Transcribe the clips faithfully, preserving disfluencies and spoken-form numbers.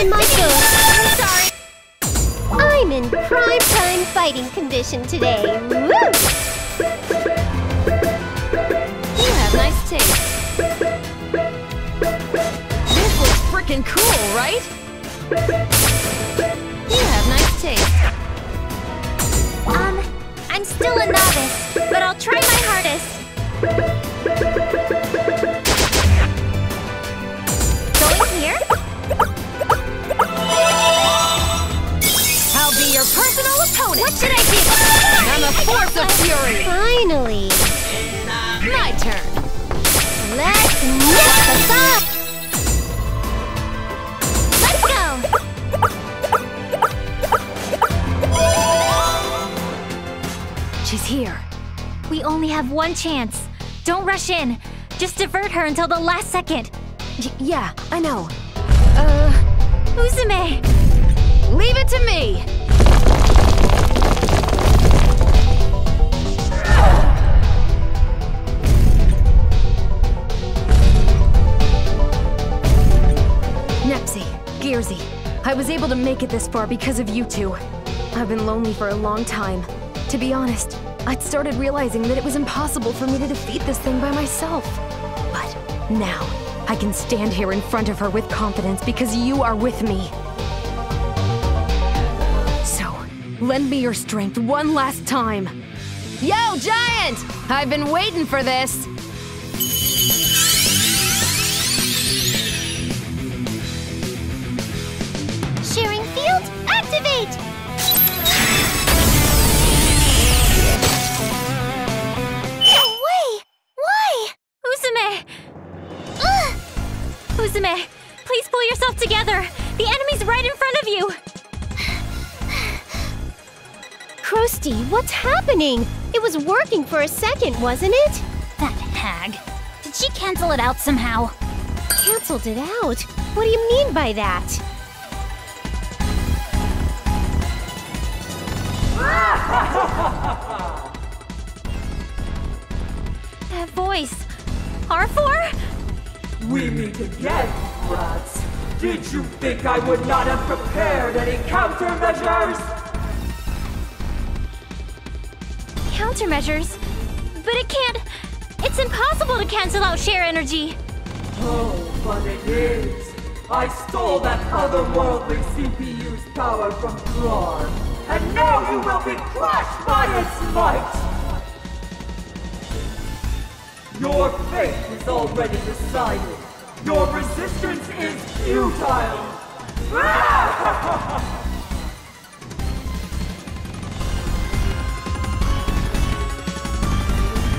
in my food. Sorry. I'm in prime time fighting condition today. Woo! You have nice taste. This looks freaking cool, right? You have nice taste. Um, I'm still a novice, but I'll try my hardest. Going here? I'll be your personal opponent! What should I do? I'm a force of fury! Finally! My turn! Let's nip the bud! Let's go! She's here. We only have one chance. Don't rush in. Just divert her until the last second. Y- yeah, I know. Uh... Uzume! Leave it to me! Nepsy, Gearsy, I was able to make it this far because of you two. I've been lonely for a long time. To be honest, I'd started realizing that it was impossible for me to defeat this thing by myself. But now, I can stand here in front of her with confidence because you are with me. Lend me your strength one last time. Yo, Giant! I've been waiting for this! Sharing field, activate! No way! Why? Uzume! Ugh. Uzume, please pull yourself together! The enemy's right in front of you! Krusty, what's happening? It was working for a second, wasn't it? That hag. Did she cancel it out somehow? Canceled it out? What do you mean by that? That voice... R four? We meet again, lads. Did you think I would not have prepared any countermeasures? Countermeasures? But it can't... It's impossible to cancel out share energy! Oh, but it is! I stole that otherworldly C P U's power from Klar, and now you will be crushed by its might! Your fate is already decided! Your resistance is futile!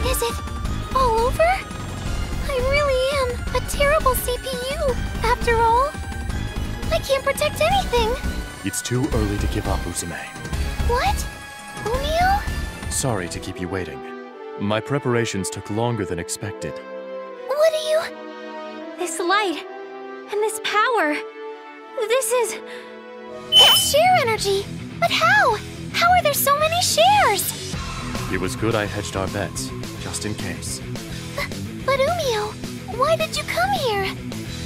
Is it all over? I really am a terrible C P U, after all. I can't protect anything. It's too early to give up, Uzume. What? Umio? Sorry to keep you waiting. My preparations took longer than expected. What are you... This light... and this power... This is... It's share energy! But how? How are there so many shares? It was good I hedged our bets. Just in case. But, but Umio, why did you come here?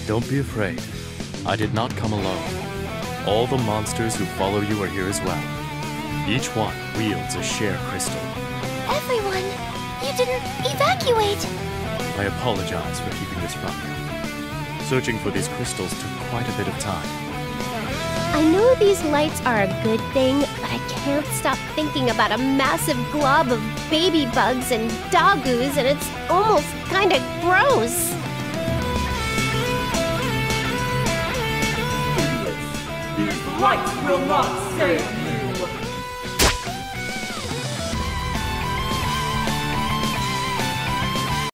Don't be afraid. I did not come alone. All the monsters who follow you are here as well. Each one wields a share crystal. Everyone? You didn't evacuate! I apologize for keeping this from you. Searching for these crystals took quite a bit of time. I know these lights are a good thing, but I can't stop thinking about a massive glob of baby bugs and doggoos, and it's almost kinda gross. These lights will not save you.